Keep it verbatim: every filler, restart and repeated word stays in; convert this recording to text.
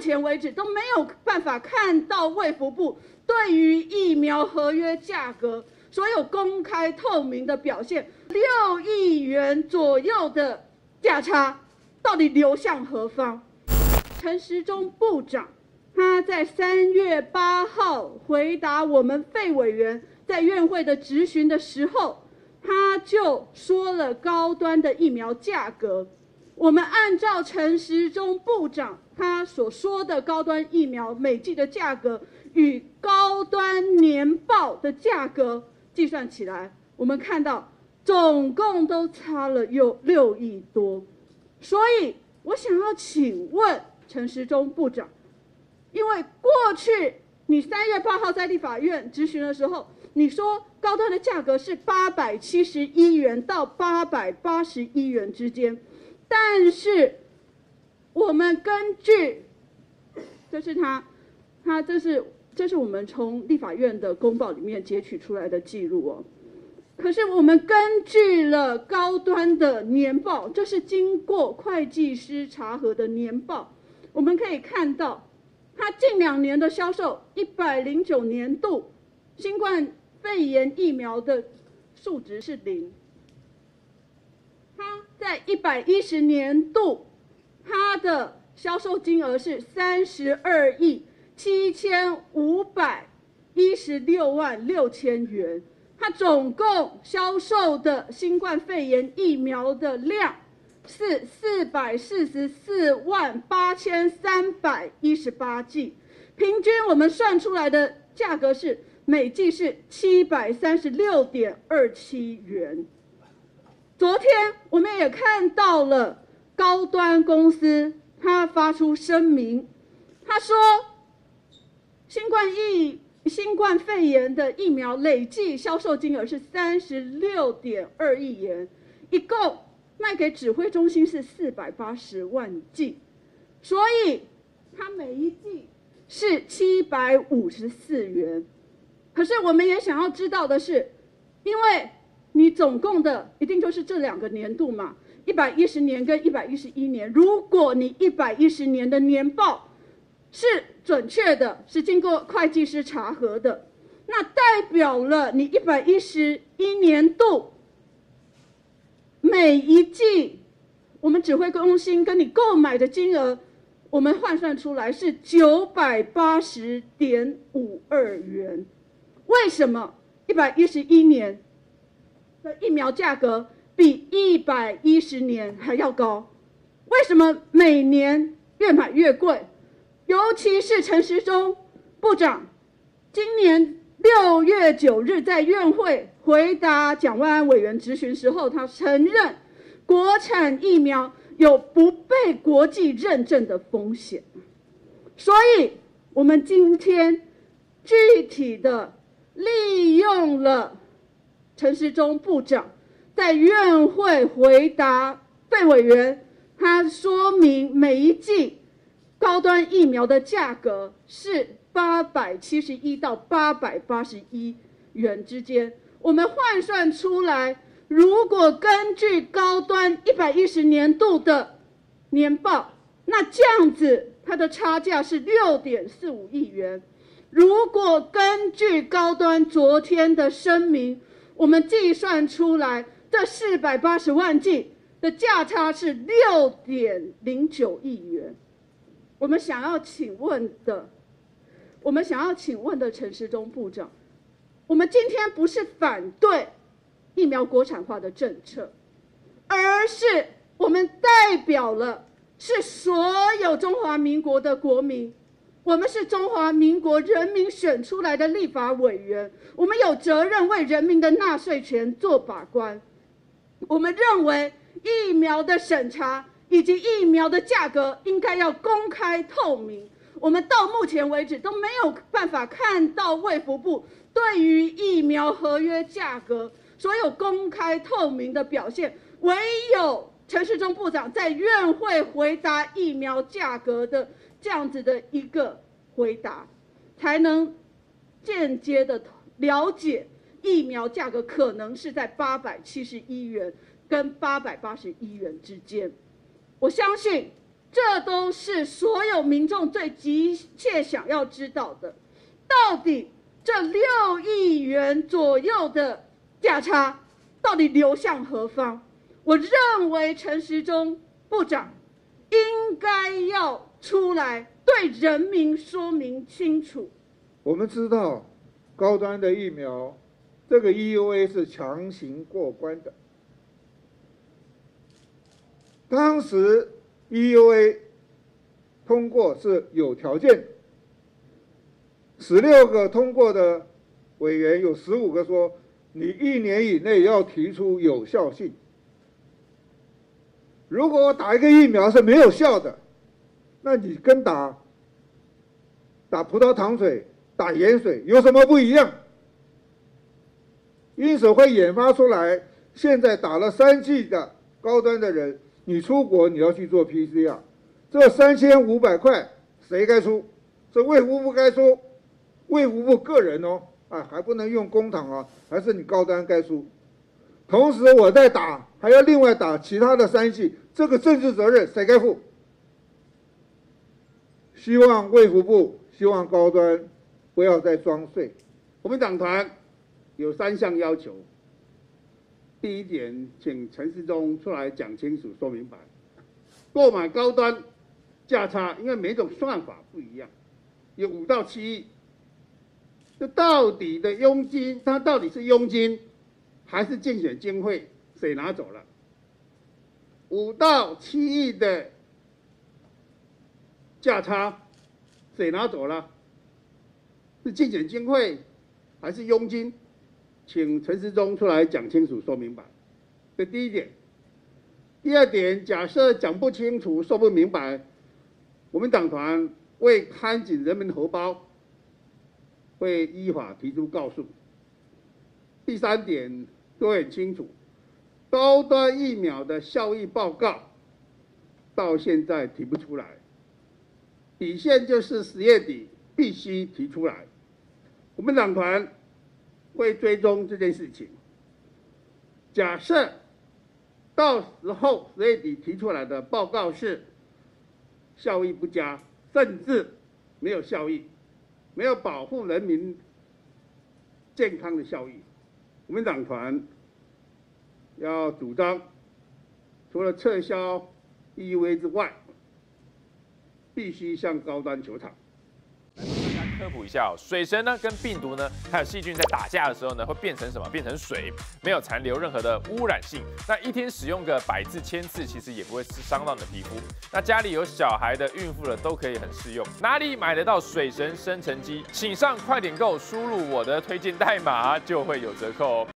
前为止都没有办法看到卫福部对于疫苗合约价格所有公开透明的表现。六亿元左右的价差到底流向何方？陈时中部长他在三月八号回答我们费委员在院会的质询的时候，他就说了高端的疫苗价格。我们按照陈时中部长他所说的高端疫苗每剂的价格与高端年报的价格计算起来，我们看到总共都差了有六亿多。所以我想要请问陈时中部长，因为过去你三月八号在立法院质询的时候，你说高端的价格是八百七十一元到八百八十一元之间，但是我们根据，这是他，他这是这是我们从立法院的公报里面截取出来的记录哦。可是我们根据了高端的年报，这是经过会计师查核的年报，我们可以看到，它近两年的销售，一百零九年度新冠肺炎疫苗的数值是零。它在一百一十年度，它的销售金额是三十二亿七千五百一十六万六千元。它总共销售的新冠肺炎疫苗的量是四百四十四万八千三百一十八剂，平均我们算出来的价格是每剂是七百三十六点二七元。昨天我们也看到了高端公司，他发出声明，他说新冠疫。新冠肺炎的疫苗累计销售金额是三十六点二亿元，一共卖给指挥中心是四百八十万剂，所以它每一剂是七百五十四元。可是我们也想要知道的是，因为你总共的一定就是这两个年度嘛，一百一十年跟一百一十一年。如果你一百一十年的年报是准确的，是经过会计师查核的，那代表了你一百一十一年度每一季，我们指挥中心跟你购买的金额，我们换算出来是九百八十点五二元。为什么一百一十一年的疫苗价格比一百一十年还要高？为什么每年越买越贵？尤其是陈时中部长今年六月九日在院会回答蒋万安委员质询时候，他承认国产疫苗有不被国际认证的风险。所以我们今天具体的利用了陈时中部长在院会回答费委员，他说明每一剂高端疫苗的价格是八百七十一到八百八十一元之间。我们换算出来，如果根据高端一百一十年度的年报，那这样子它的差价是六点四五亿元。如果根据高端昨天的声明，我们计算出来这四百八十万剂的价差是六点零九亿元。我们想要请问的，我们想要请问的陈时中部长，我们今天不是反对疫苗国产化的政策，而是我们代表了是所有中华民国的国民，我们是中华民国人民选出来的立法委员，我们有责任为人民的纳税权做把关。我们认为疫苗的审查以及疫苗的价格应该要公开透明，我们到目前为止都没有办法看到卫福部对于疫苗合约价格所有公开透明的表现，唯有陈时中部长在院会回答疫苗价格的这样子的一个回答，才能间接的了解疫苗价格可能是在八百七十一元跟八百八十一元之间。我相信这都是所有民众最急切想要知道的。到底这六亿元左右的价差到底流向何方？我认为陈时中部长应该要出来对人民说明清楚。我们知道，高端的疫苗，这个 E U A 是强行过关的。当时 E U A 通过是有条件的，十六个通过的委员有十五个说，你一年以内要提出有效性。如果我打一个疫苗是没有效的，那你跟打打葡萄糖水、打盐水有什么不一样？因此会研发出来，现在打了三剂的高端的人，你出国你要去做 P C R， 这三千五百块谁该出？是卫福部该出，卫福部个人哦，啊还不能用公帑啊，还是你高端该出。同时我在打，还要另外打其他的三剂，这个政治责任谁该负？希望卫福部，希望高端不要再装睡。我们党团有三项要求。第一点，请陈时中出来讲清楚、说明白，购买高端价差，因为每种算法不一样，有五到七亿。这到底的佣金，它到底是佣金还是竞选经费？谁拿走了？五到七亿的价差，谁拿走了？是竞选经费还是佣金？请陈时中出来讲清楚、说明白，这第一点。第二点，假设讲不清楚、说不明白，我们党团为看紧人民荷包，会依法提出告诉。第三点，都很清楚，高端疫苗的效益报告到现在提不出来，底线就是十月底必须提出来。我们党团会追踪这件事情。假设到时候十月底提出来的报告是效益不佳，甚至没有效益，没有保护人民健康的效益，我们党团要主张，除了撤销 E U A 之外，必须向高端求偿。科普一下哦，水神呢跟病毒呢还有细菌在打架的时候呢，会变成什么？变成水，没有残留任何的污染性。那一天使用个百至千次，其实也不会伤到你的皮肤。那家里有小孩的、孕妇的都可以很适用。哪里买得到水神生成机？请上快点购，输入我的推荐代码就会有折扣哦。